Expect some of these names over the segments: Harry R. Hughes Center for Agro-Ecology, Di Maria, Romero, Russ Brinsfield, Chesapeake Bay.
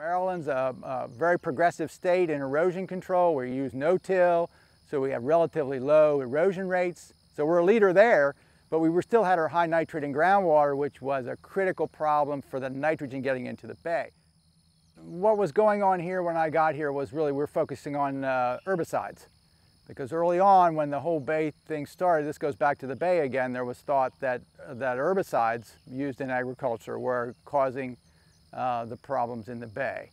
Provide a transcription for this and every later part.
Maryland's a very progressive state in erosion control. We use no-till, so we have relatively low erosion rates. So we're a leader there, but we were still had our high nitrate in groundwater, which was a critical problem for the nitrogen getting into the bay. What was going on here when I got here was really we're focusing on herbicides. Because early on, when the whole bay thing started, this goes back to the bay again, there was thought that, herbicides used in agriculture were causing the problems in the bay.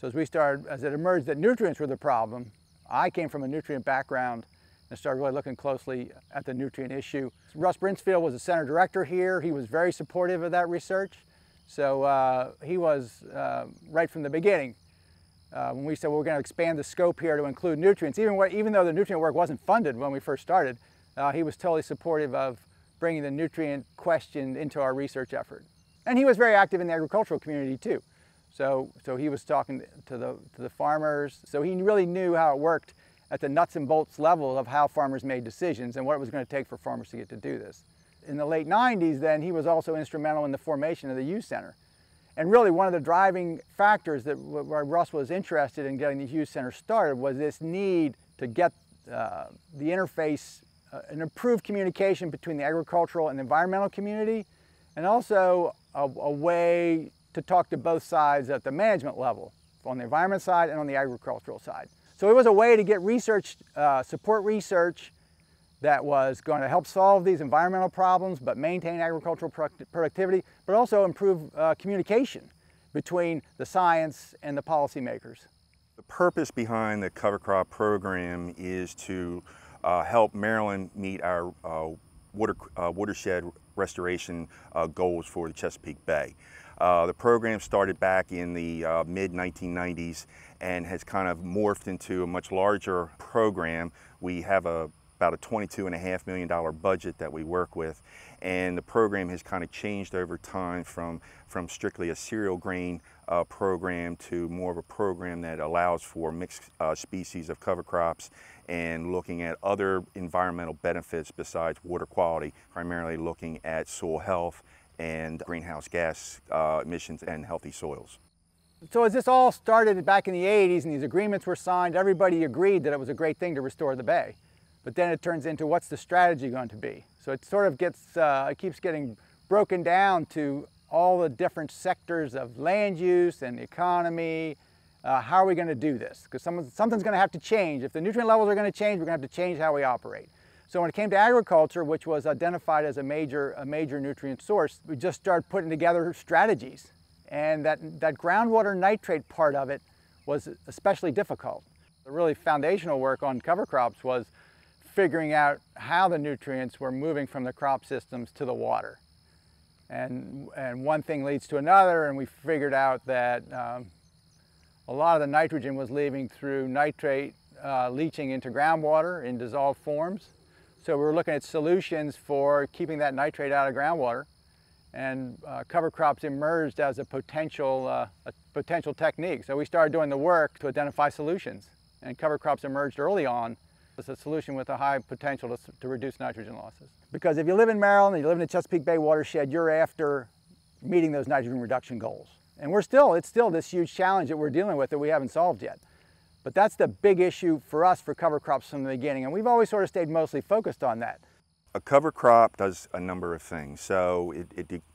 So as we started, as it emerged that nutrients were the problem, I came from a nutrient background and started really looking closely at the nutrient issue. Russ Brinsfield was the center director here. He was very supportive of that research. So he was right from the beginning. When we said, well, we're going to expand the scope here to include nutrients, even though the nutrient work wasn't funded when we first started, he was totally supportive of bringing the nutrient question into our research effort. And he was very active in the agricultural community too. So he was talking to the farmers. So he really knew how it worked at the nuts and bolts level of how farmers made decisions and what it was going to take for farmers to get to do this. In the late 90s then, he was also instrumental in the formation of the Hughes Center. And really one of the driving factors that where Russ was interested in getting the Hughes Center started was this need to get the interface, an improved communication between the agricultural and the environmental community, and also a way to talk to both sides at the management level, on the environment side and on the agricultural side. So it was a way to get research, support research that was going to help solve these environmental problems, but maintain agricultural productivity, but also improve communication between the science and the policymakers. The purpose behind the cover crop program is to help Maryland meet our watershed restoration goals for the Chesapeake Bay. The program started back in the mid-1990s and has kind of morphed into a much larger program. We have about a $22.5 million budget that we work with, and the program has kind of changed over time from strictly a cereal grain program to more of a program that allows for mixed species of cover crops and looking at other environmental benefits besides water quality, primarily looking at soil health and greenhouse gas emissions and healthy soils. So as this all started back in the 80s and these agreements were signed, everybody agreed that it was a great thing to restore the bay. But then it turns into what's the strategy going to be? So it sort of gets, it keeps getting broken down to all the different sectors of land use and economy. How are we going to do this? Because something's going to have to change. If the nutrient levels are going to change, we're going to have to change how we operate. So when it came to agriculture, which was identified as a major nutrient source, we just started putting together strategies. And that groundwater nitrate part of it was especially difficult. The really foundational work on cover crops was figuring out how the nutrients were moving from the crop systems to the water. And one thing leads to another, and we figured out that a lot of the nitrogen was leaving through nitrate leaching into groundwater in dissolved forms. So we were looking at solutions for keeping that nitrate out of groundwater, and cover crops emerged as a potential technique. So we started doing the work to identify solutions, and cover crops emerged early on. It's a solution with a high potential to reduce nitrogen losses. Because if you live in Maryland and you live in the Chesapeake Bay watershed, you're after meeting those nitrogen reduction goals. And it's still this huge challenge that we're dealing with that we haven't solved yet. But that's the big issue for us for cover crops from the beginning, and we've always sort of stayed mostly focused on that. A cover crop does a number of things. So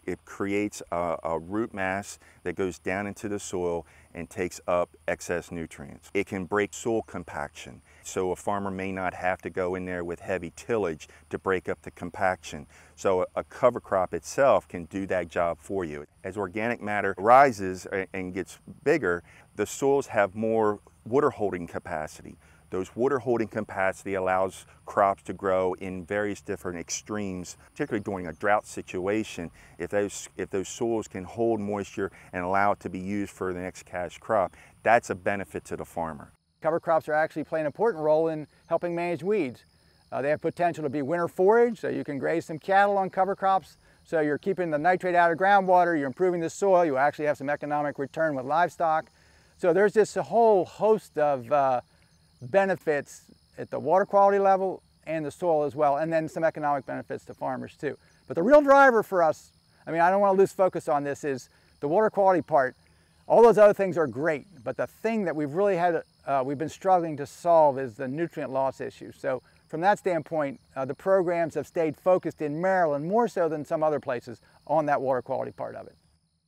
it creates a root mass that goes down into the soil and takes up excess nutrients. It can break soil compaction. So a farmer may not have to go in there with heavy tillage to break up the compaction. So a cover crop itself can do that job for you. As organic matter rises and gets bigger, the soils have more water holding capacity. Those water holding capacity allows crops to grow in various different extremes, particularly during a drought situation. If those soils can hold moisture and allow it to be used for the next cash crop, that's a benefit to the farmer. Cover crops are actually playing an important role in helping manage weeds. They have potential to be winter forage, so you can graze some cattle on cover crops. So you're keeping the nitrate out of groundwater, you're improving the soil, you actually have some economic return with livestock. So there's this whole host of benefits at the water quality level and the soil as well, and then some economic benefits to farmers too. But the real driver for us, I mean, I don't want to lose focus on this, is the water quality part. All those other things are great, but the thing that we've really had, we've been struggling to solve is the nutrient loss issue. So from that standpoint, the programs have stayed focused in Maryland more so than some other places on that water quality part of it.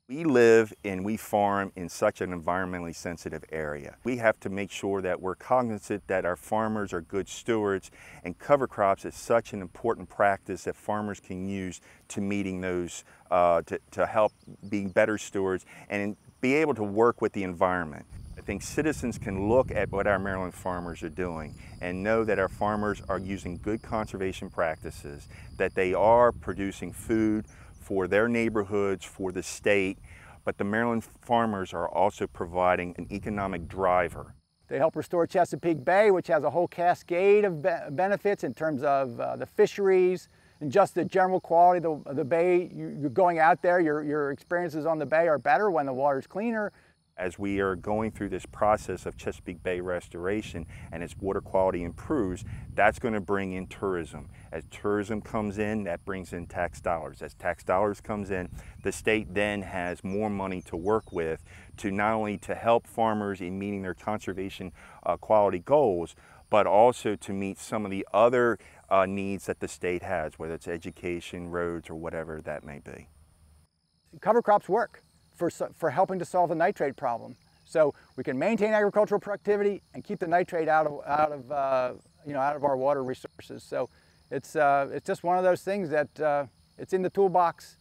We live and we farm in such an environmentally sensitive area. We have to make sure that we're cognizant that our farmers are good stewards, and cover crops is such an important practice that farmers can use to meeting those, to help being better stewards and be able to work with the environment. I think citizens can look at what our Maryland farmers are doing and know that our farmers are using good conservation practices, that they are producing food for their neighborhoods, for the state, but the Maryland farmers are also providing an economic driver. They help restore Chesapeake Bay, which has a whole cascade of benefits in terms of the fisheries and just the general quality of the bay. You're going out there, your experiences on the bay are better when the water's cleaner. As we are going through this process of Chesapeake Bay restoration and its water quality improves, that's going to bring in tourism. As tourism comes in, that brings in tax dollars. As tax dollars comes in, the state then has more money to work with to not only to help farmers in meeting their conservation quality goals, but also to meet some of the other needs that the state has, whether it's education, roads, or whatever that may be. Cover crops work for helping to solve the nitrate problem. So we can maintain agricultural productivity and keep the nitrate out of our water resources. So it's just one of those things that it's in the toolbox.